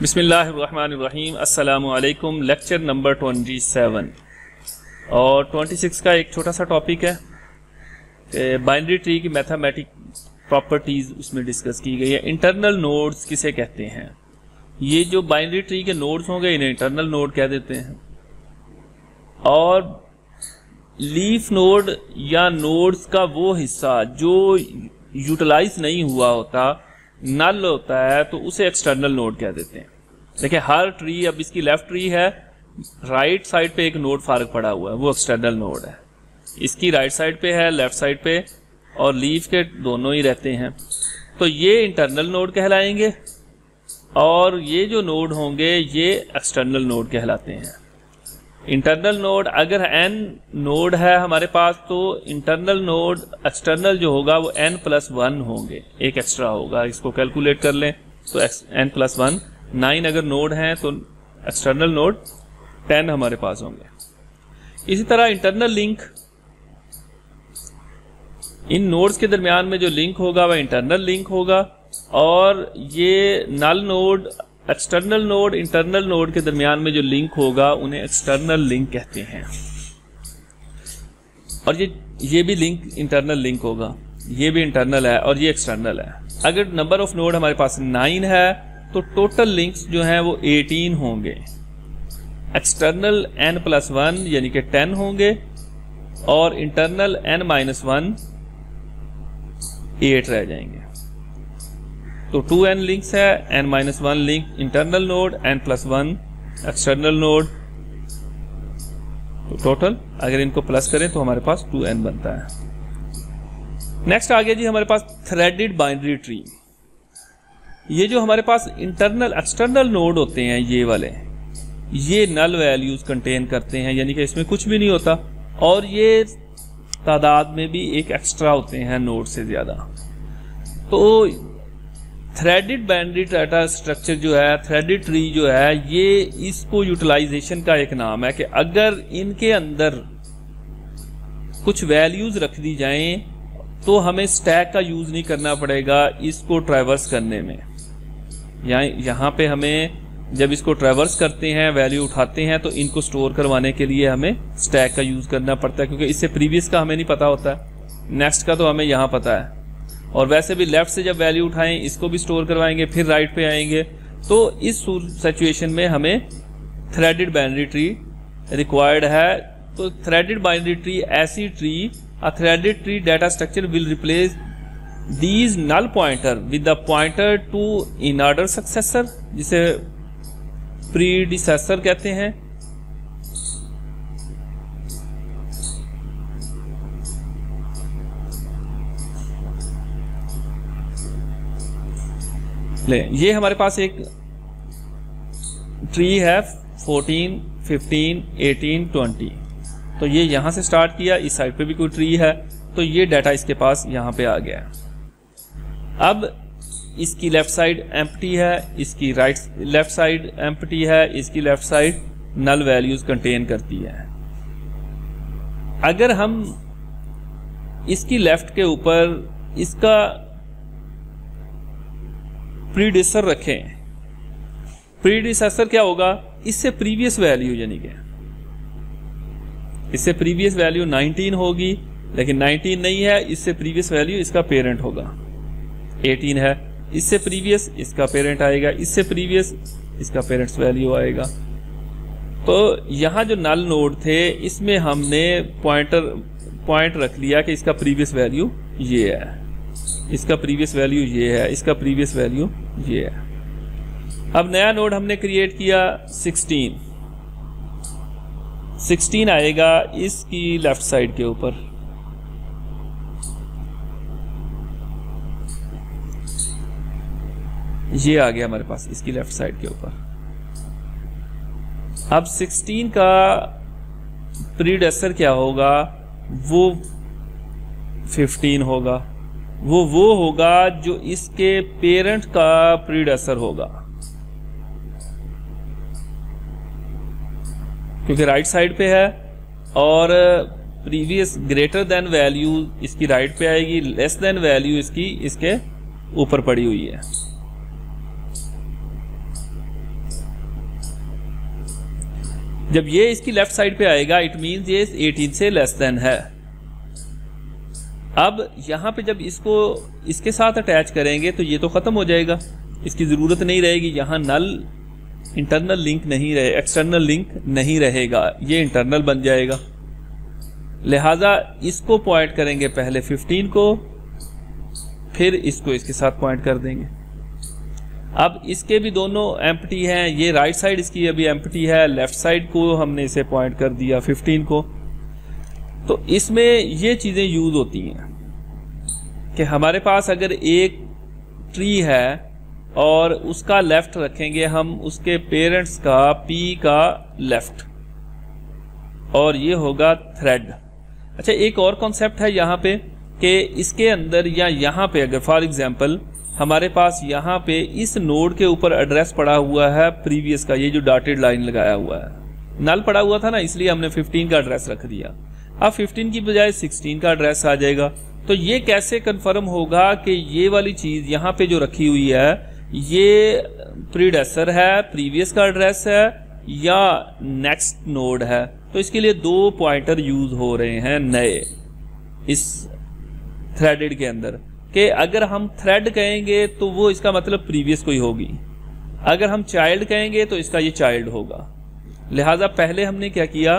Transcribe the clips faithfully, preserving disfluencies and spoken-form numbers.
बिस्मिल्लाहिर्रहमानिर्रहीम अस्सलाम वालेकुम। लेक्चर नंबर सत्ताईस और छब्बीस का एक छोटा सा टॉपिक है, बाइनरी ट्री की मैथमेटिक प्रॉपर्टीज़ उसमें डिस्कस की गई है। इंटरनल नोड्स किसे कहते हैं? ये जो बाइनरी ट्री के नोड्स होंगे इन्हें इंटरनल नोड कह देते हैं। और लीफ नोड या नोड्स का वो हिस्सा जो यूटिलाइज नहीं हुआ होता, नल होता है, तो उसे एक्सटर्नल नोड कह देते हैं। देखिए हर ट्री, अब इसकी लेफ्ट ट्री है, राइट साइड पे एक नोड फारग पड़ा हुआ है, वो एक्सटर्नल नोड है। इसकी राइट साइड पे है, लेफ्ट साइड पे, और लीफ के दोनों ही रहते हैं, तो ये इंटरनल नोड कहलाएंगे। और ये जो नोड होंगे ये एक्सटर्नल नोड कहलाते हैं। इंटरनल नोड, अगर एन नोड है हमारे पास तो इंटरनल नोड एक्सटर्नल जो होगा वो एन प्लस वन होंगे, एक एक्स्ट्रा होगा। इसको कैलकुलेट कर लें तो एन प्लस वन, नाइन अगर नोड हैं तो एक्सटर्नल नोड टेन हमारे पास होंगे। इसी तरह इंटरनल लिंक, इन नोड्स के दरमियान में जो लिंक होगा वह इंटरनल लिंक होगा। और ये null node, external node, internal node के दरमियान में जो लिंक होगा उन्हें एक्सटर्नल लिंक कहते हैं। और ये ये भी लिंक इंटरनल लिंक होगा, ये भी इंटरनल है और ये एक्सटर्नल है। अगर नंबर ऑफ नोड हमारे पास नाइन है तो टोटल लिंक्स जो हैं वो एटीन होंगे। एक्सटर्नल एन प्लस वन यानी कि टेन होंगे और internal N minus one eight रह जाएंगे। तो टू एन लिंक्स है, N minus one link internal node, N plus one external node, तो टोटल अगर इनको प्लस करें तो हमारे पास टू एन बनता है। नेक्स्ट आ गया जी हमारे पास थ्रेडेड बाइनरी ट्री। ये जो हमारे पास इंटरनल एक्सटर्नल नोड होते हैं, ये वाले, ये नल वैल्यूज कंटेन करते हैं, यानी कि इसमें कुछ भी नहीं होता, और ये तादाद में भी एक एक्स्ट्रा होते हैं नोड से ज़्यादा। तो थ्रेडेड बाइनरी डाटा स्ट्रक्चर जो है, थ्रेडेड ट्री जो है, ये इसको यूटिलाइजेशन का एक नाम है कि अगर इनके अंदर कुछ वैल्यूज रख दी जाएं तो हमें स्टैक का यूज नहीं करना पड़ेगा इसको ट्रैवर्स करने में। यहाँ यहाँ पे हमें जब इसको ट्रैवर्स करते हैं, वैल्यू उठाते हैं, तो इनको स्टोर करवाने के लिए हमें स्टैक का यूज करना पड़ता है, क्योंकि इससे प्रीवियस का हमें नहीं पता होता है, नेक्स्ट का तो हमें यहाँ पता है। और वैसे भी लेफ्ट से जब वैल्यू उठाएं इसको भी स्टोर करवाएंगे, फिर राइट पे आएंगे, तो इस सिचुएशन में हमें थ्रेडेड बाइनरी ट्री रिक्वायर्ड है। तो थ्रेडेड बाइनरी ट्री ऐसी tree, a threaded tree data structure will replace these null pointer with a pointer to in order successor, जिसे प्रीडिसेसर कहते हैं। ले, ये हमारे पास एक ट्री है चौदह, पंद्रह, अठारह, बीस, तो ये यहाँ से स्टार्ट किया, इस साइड पे भी कोई ट्री है, तो ये डाटा इसके पास यहाँ पे आ गया है। अब इसकी लेफ्ट साइड एम्प्टी है, इसकी राइट लेफ्ट साइड एम्प्टी है, इसकी left side null values contain करती है। अगर हम इसकी लेफ्ट के ऊपर इसका प्रीडिसेसर रखें, प्रीडिसेसर क्या होगा, इससे प्रीवियस वैल्यू, यानी कि इससे प्रीवियस वैल्यू नाइनटीन होगी, लेकिन नाइनटीन नहीं है, इससे प्रीवियस वैल्यू इसका पेरेंट होगा। एटीन है, इससे प्रीवियस इसका पेरेंट आएगा, इससे प्रीवियस इसका पेरेंट्स वैल्यू आएगा। तो यहाँ जो नल नोड थे इसमें हमने पॉइंटर पॉइंट रख लिया कि इसका प्रीवियस वैल्यू ये है, इसका प्रीवियस वैल्यू ये है, इसका प्रीवियस वैल्यू ये है। अब नया नोड हमने क्रिएट किया सोलह, सोलह आएगा इसकी लेफ्ट साइड के ऊपर, ये आ गया हमारे पास इसकी लेफ्ट साइड के ऊपर। अब सोलह का प्रीडेसेसर क्या होगा, वो पंद्रह होगा, वो वो होगा जो इसके पेरेंट का प्रीडेसेसर होगा, क्योंकि राइट साइड पे है, और प्रीवियस ग्रेटर देन वैल्यू इसकी राइट पे आएगी, लेस देन वैल्यू इसकी इसके ऊपर पड़ी हुई है। जब ये इसकी लेफ्ट साइड पे आएगा इट मीन्स ये अठारह से लेस देन है। अब यहाँ पे जब इसको इसके साथ अटैच करेंगे तो ये तो ख़त्म हो जाएगा, इसकी ज़रूरत नहीं रहेगी। यहाँ नल इंटरनल लिंक नहीं रहे, एक्सटर्नल लिंक नहीं रहेगा, ये इंटरनल बन जाएगा। लिहाजा इसको पॉइंट करेंगे पहले पंद्रह को, फिर इसको इसके साथ पॉइंट कर देंगे। अब इसके भी दोनों एम्प्टी हैं, ये राइट साइड इसकी अभी एम्प्टी है, लेफ़्ट साइड को हमने इसे पॉइंट कर दिया पंद्रह को। तो इसमें ये चीज़ें यूज़ होती हैं कि हमारे पास अगर एक ट्री है और उसका लेफ़्ट रखेंगे हम, उसके पेरेंट्स का P का लेफ़्ट, और ये होगा थ्रेड। अच्छा, एक और कॉन्सेप्ट है यहाँ पे कि इसके अंदर या यहाँ पे अगर फॉर एग्जांपल हमारे पास यहाँ पे इस नोड के ऊपर एड्रेस पड़ा हुआ है प्रीवियस का, ये जो डॉटेड लाइन लगाया हुआ है, नल पड़ा हुआ था ना, इसलिए हमने पंद्रह का एड्रेस रख दिया। अब पंद्रह की बजाय सोलह का एड्रेस आ जाएगा। तो ये कैसे कंफर्म होगा कि ये वाली चीज़ यहाँ पे जो रखी हुई है ये प्रीडेसर है, प्रीवियस का एड्रेस है, या नेक्स्ट नोड है? तो इसके लिए दो पॉइंटर यूज हो रहे हैं नए इस थ्रेडेड के अंदर, कि अगर हम थ्रेड कहेंगे तो वो इसका मतलब प्रीवियस कोई होगी, अगर हम चाइल्ड कहेंगे तो इसका ये चाइल्ड होगा। लिहाजा पहले हमने क्या किया,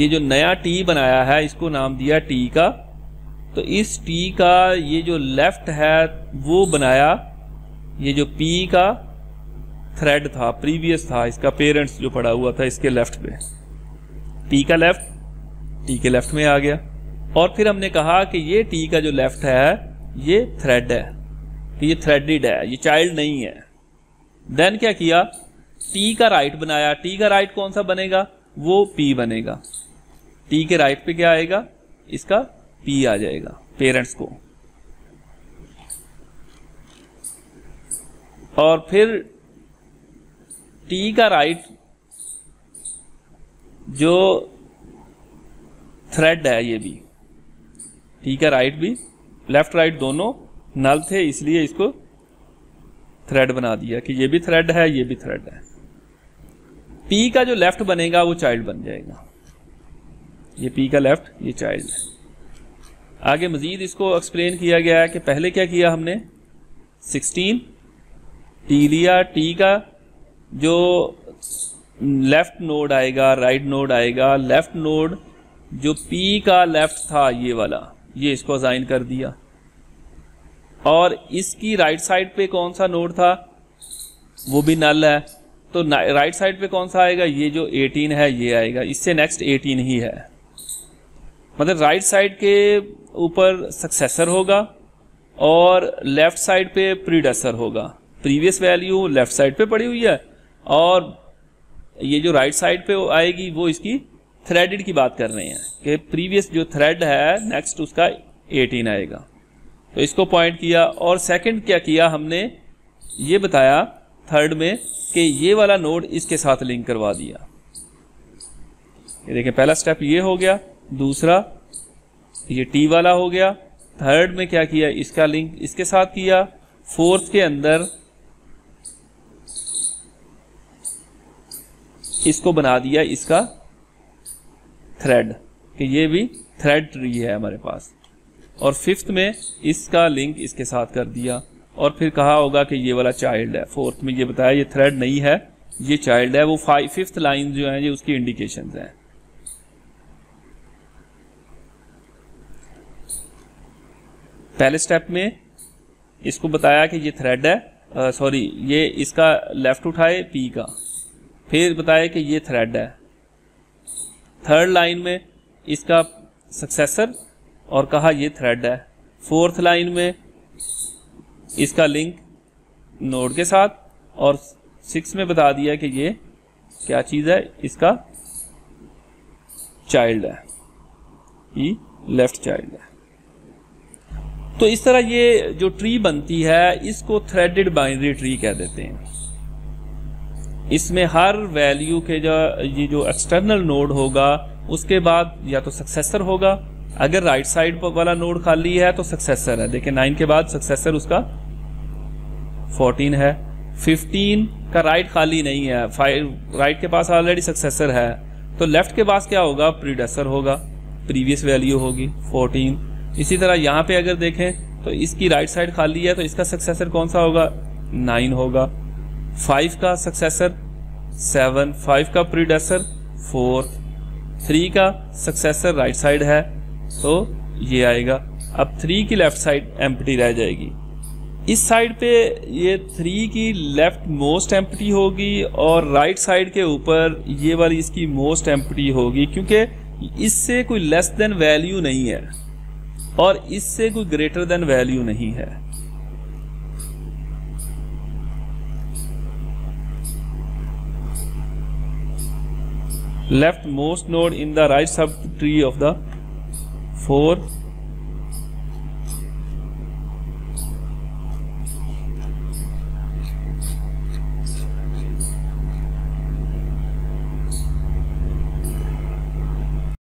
ये जो नया टी बनाया है इसको नाम दिया टी का, तो इस टी का ये जो लेफ्ट है वो बनाया, ये जो पी का थ्रेड था प्रीवियस था, इसका पेरेंट्स जो पड़ा हुआ था इसके लेफ्ट पे, टी का लेफ्ट टी के लेफ्ट में आ गया। और फिर हमने कहा कि ये टी का जो लेफ्ट है ये थ्रेड है, तो ये थ्रेडेड है, ये चाइल्ड नहीं है। देन क्या किया, टी का राइट बनाया, टी का राइट कौन सा बनेगा, वो पी बनेगा। टी के राइट पे क्या आएगा, इसका पी आ जाएगा पेरेंट्स को। और फिर टी का राइट जो थ्रेड है ये भी, टी का राइट भी लेफ्ट राइट दोनों नल थे इसलिए इसको थ्रेड बना दिया कि ये भी थ्रेड है ये भी थ्रेड है। पी का जो लेफ्ट बनेगा वो चाइल्ड बन जाएगा, ये पी का लेफ्ट ये चाइल्ड है। आगे मजीद इसको एक्सप्लेन किया गया है कि पहले क्या किया हमने, सोलह टी लिया, टी का जो लेफ्ट नोड आएगा राइट नोड आएगा, लेफ्ट नोड जो पी का लेफ्ट था ये वाला, ये इसको असाइन कर दिया। और इसकी राइट साइड पे कौन सा नोड था, वो भी नल है, तो राइट साइड पे कौन सा आएगा, ये जो अठारह है ये आएगा, इससे नेक्स्ट अठारह ही है। मतलब राइट साइड के ऊपर सक्सेसर होगा और लेफ्ट साइड पे प्रीडेसर होगा, प्रीवियस वैल्यू लेफ्ट साइड पे पड़ी हुई है और ये जो राइट साइड पे आएगी वो इसकी थ्रेडेड की बात कर रहे हैं कि प्रीवियस जो थ्रेड है नेक्स्ट उसका अठारह आएगा। तो इसको पॉइंट किया। और सेकंड क्या किया हमने, ये बताया थर्ड में कि ये वाला नोड इसके साथ लिंक करवा दिया। ये देखें पहला स्टेप ये हो गया, दूसरा ये टी वाला हो गया, थर्ड में क्या किया इसका लिंक इसके साथ किया, फोर्थ के अंदर इसको बना दिया इसका थ्रेड कि ये भी थ्रेड ट्री है हमारे पास, और फिफ्थ में इसका लिंक इसके साथ कर दिया। और फिर कहा होगा कि ये वाला चाइल्ड है, फोर्थ में ये बताया ये थ्रेड नहीं है ये चाइल्ड है, वो फाइव फिफ्थ लाइन जो है ये उसकी इंडिकेशंस हैं। पहले स्टेप में इसको बताया कि ये थ्रेड है, सॉरी ये इसका लेफ्ट उठाए पी का, फिर बताया कि ये थ्रेड है, थर्ड लाइन में इसका सक्सेसर और कहा ये थ्रेड है, फोर्थ लाइन में इसका लिंक नोड के साथ, और सिक्स में बता दिया कि ये क्या चीज़ है, इसका चाइल्ड है, ये लेफ्ट चाइल्ड है। तो इस तरह ये जो ट्री बनती है इसको थ्रेडेड बाइनरी ट्री कह देते हैं। इसमें हर वैल्यू के जो ये जो एक्सटर्नल नोड होगा उसके बाद या तो सक्सेसर होगा, अगर राइट साइड वाला नोड खाली है तो सक्सेसर है, देखिए नाइन के बाद सक्सेसर उसका फोर्टीन है, फिफ्टीन का राइट खाली नहीं है, फाइव राइट के पास ऑलरेडी सक्सेसर है, तो लेफ्ट के पास क्या होगा, प्रीडेसर होगा, प्रीवियस वैल्यू होगी फोर्टीन। इसी तरह यहाँ पे अगर देखें तो इसकी राइट साइड खाली है, तो इसका सक्सेसर कौन सा होगा, नाइन होगा। फाइव का सक्सेसर सेवन, फाइव का प्रीडेसर फोर, थ्री का सक्सेसर राइट साइड है तो ये आएगा। अब थ्री की लेफ्ट साइड एम्प्टी रह जाएगी, इस साइड पे ये थ्री की लेफ्ट मोस्ट एम्प्टी होगी और राइट साइड के ऊपर ये वाली इसकी मोस्ट एम्प्टी होगी, क्योंकि इससे कोई लेस देन वैल्यू नहीं है और इससे कोई ग्रेटर देन वैल्यू नहीं है। Left most node in the right sub tree of the four,